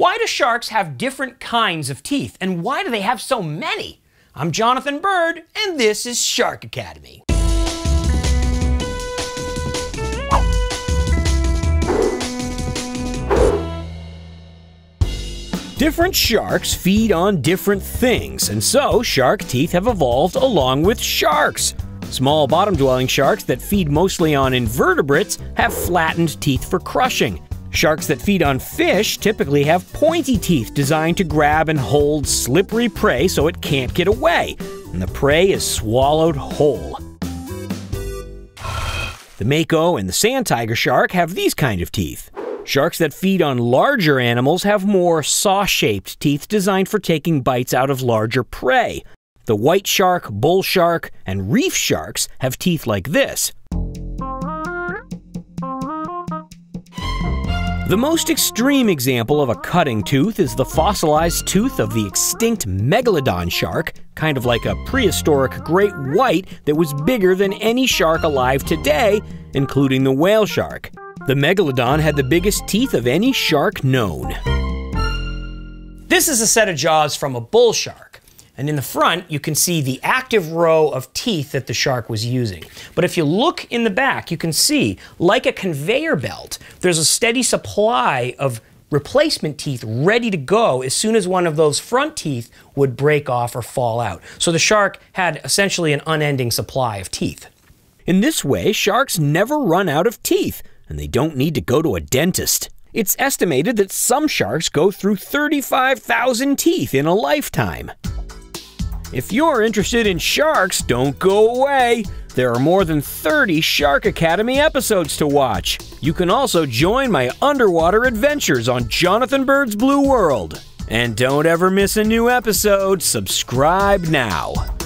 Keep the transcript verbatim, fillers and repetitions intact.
Why do sharks have different kinds of teeth, and why do they have so many? I'm Jonathan Bird, and this is Shark Academy. Different sharks feed on different things, and so shark teeth have evolved along with sharks. Small bottom-dwelling sharks that feed mostly on invertebrates have flattened teeth for crushing. Sharks that feed on fish typically have pointy teeth designed to grab and hold slippery prey so it can't get away, and the prey is swallowed whole. The Mako and the Sand Tiger shark have these kind of teeth. Sharks that feed on larger animals have more saw-shaped teeth designed for taking bites out of larger prey. The white shark, bull shark, and reef sharks have teeth like this. The most extreme example of a cutting tooth is the fossilized tooth of the extinct Megalodon shark, kind of like a prehistoric great white that was bigger than any shark alive today, including the whale shark. The Megalodon had the biggest teeth of any shark known. This is a set of jaws from a bull shark, and in the front you can see the active row of teeth that the shark was using. But if you look in the back, you can see, like a conveyor belt, there's a steady supply of replacement teeth ready to go as soon as one of those front teeth would break off or fall out. So the shark had essentially an unending supply of teeth. In this way, sharks never run out of teeth, and they don't need to go to a dentist. It's estimated that some sharks go through thirty-five thousand teeth in a lifetime. If you're interested in sharks, don't go away. There are more than thirty Shark Academy episodes to watch. You can also join my underwater adventures on Jonathan Bird's Blue World. And don't ever miss a new episode. Subscribe now.